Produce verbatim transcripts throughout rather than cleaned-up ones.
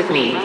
with me.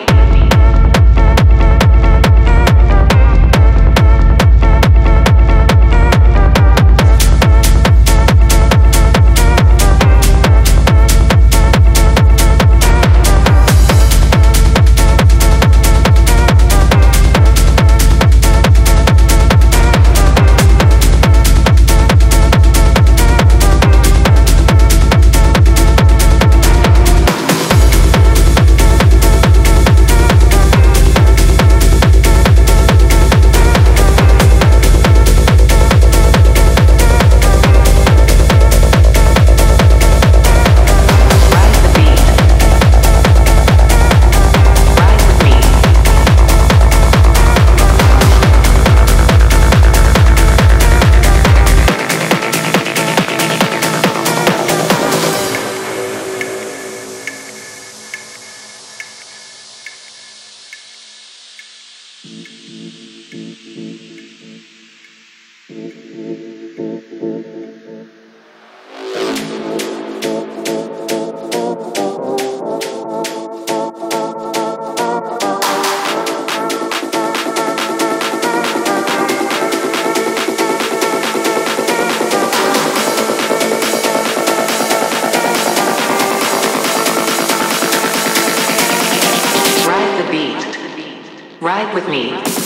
Ride with me.